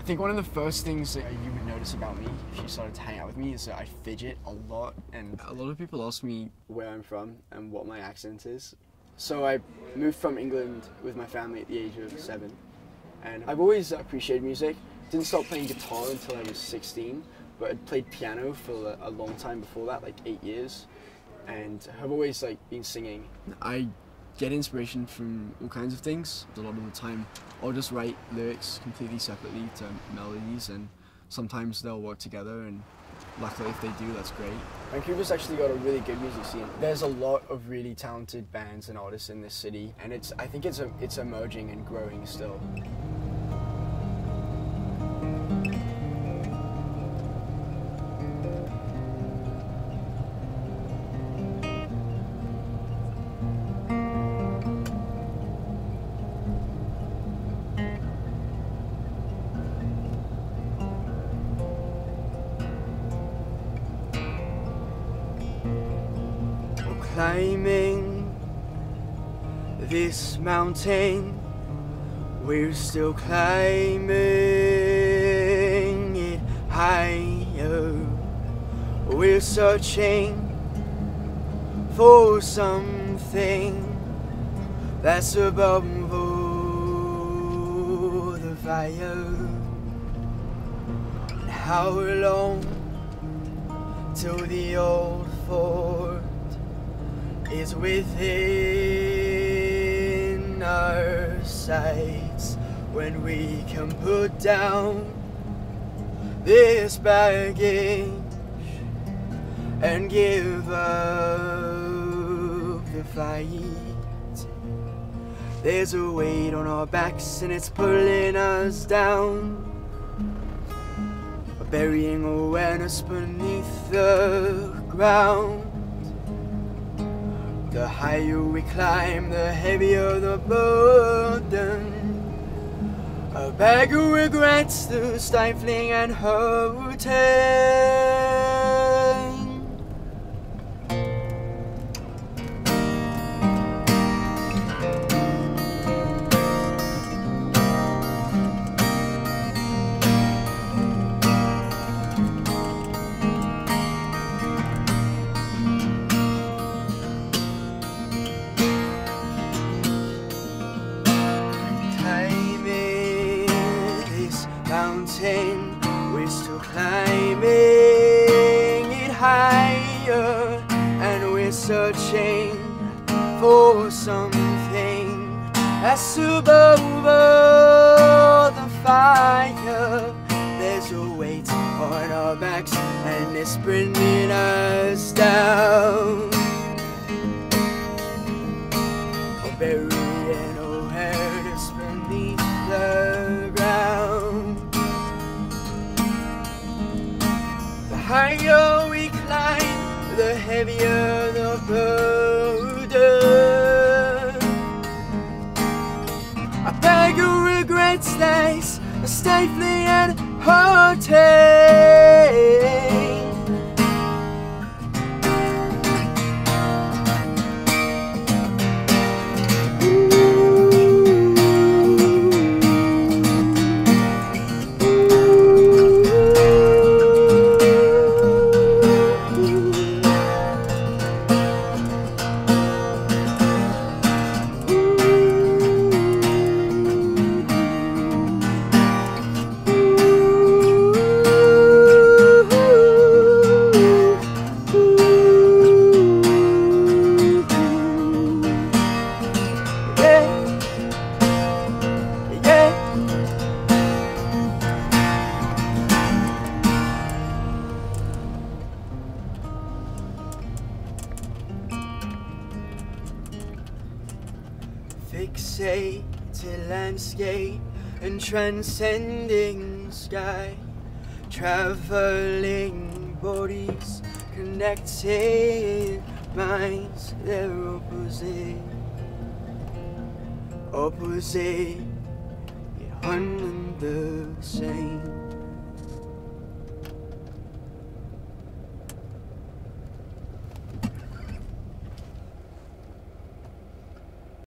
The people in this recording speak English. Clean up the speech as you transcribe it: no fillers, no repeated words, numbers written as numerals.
I think one of the first things that you would notice about me if you started to hang out with me is that I fidget a lot, and a lot of people ask me where I'm from and what my accent is. So I moved from England with my family at the age of 7, and I've always appreciated music. Didn't start playing guitar until I was 16, but I'd played piano for a long time before that, like 8 years, and have always been singing. I get inspiration from all kinds of things. A lot of the time I'll just write lyrics completely separately to melodies, and sometimes they'll work together, and luckily if they do, that's great. Vancouver's actually got a really good music scene. There's a lot of really talented bands and artists in this city, and I think it's emerging and growing still. Climbing this mountain, we're still climbing it higher. We're searching for something that's above the fire. And how long till the old fort is within our sights, when we can put down this baggage and give up the fight? There's a weight on our backs and it's pulling us down. We're burying awareness beneath the ground. The higher we climb, the heavier the burden. A bag of regrets, the stifling and hurting. We're still climbing it higher, and we're searching for something that's above the fire. There's a weight on our backs and it's bringing us down. We're burying awareness beneath the ground. The higher we climb, the heavier the burden. A bag of regrets that's stifling and hurting. Fixated landscape and transcending sky, traveling bodies, connected minds, they're opposite, opposite, yet one and the same.